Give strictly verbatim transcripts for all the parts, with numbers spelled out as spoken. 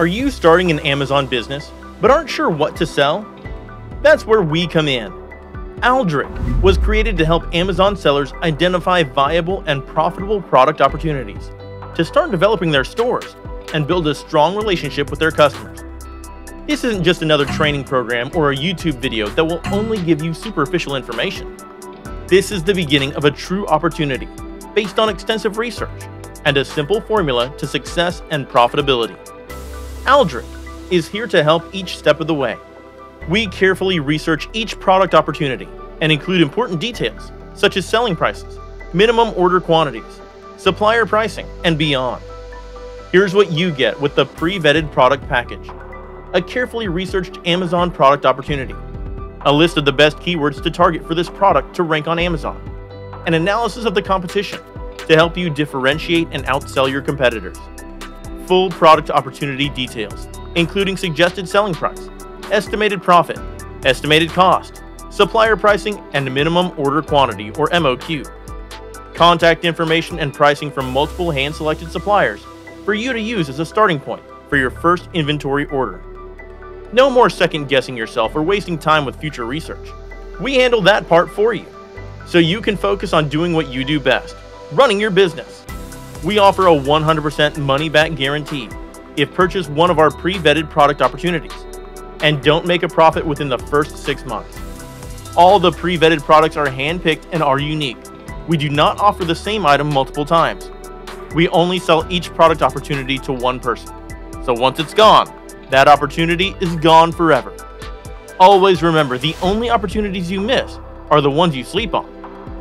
Are you starting an Amazon business but aren't sure what to sell? That's where we come in. Aldrich was created to help Amazon sellers identify viable and profitable product opportunities to start developing their stores and build a strong relationship with their customers. This isn't just another training program or a YouTube video that will only give you superficial information. This is the beginning of a true opportunity based on extensive research and a simple formula to success and profitability. Aldrich is here to help each step of the way. We carefully research each product opportunity and include important details such as selling prices, minimum order quantities, supplier pricing, and beyond. Here's what you get with the pre-vetted product package: a carefully researched Amazon product opportunity, a list of the best keywords to target for this product to rank on Amazon, an analysis of the competition to help you differentiate and outsell your competitors, full product opportunity details, including suggested selling price, estimated profit, estimated cost, supplier pricing, and minimum order quantity or M O Q. Contact information and pricing from multiple hand-selected suppliers for you to use as a starting point for your first inventory order. No more second-guessing yourself or wasting time with future research. We handle that part for you, so you can focus on doing what you do best, running your business. We offer a one hundred percent money-back guarantee if purchase one of our pre-vetted product opportunities and don't make a profit within the first six months. All the pre-vetted products are handpicked and are unique. We do not offer the same item multiple times. We only sell each product opportunity to one person. So once it's gone, that opportunity is gone forever. Always remember, the only opportunities you miss are the ones you sleep on.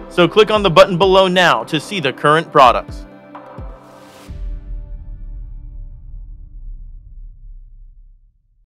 So click on the button below now to see the current products.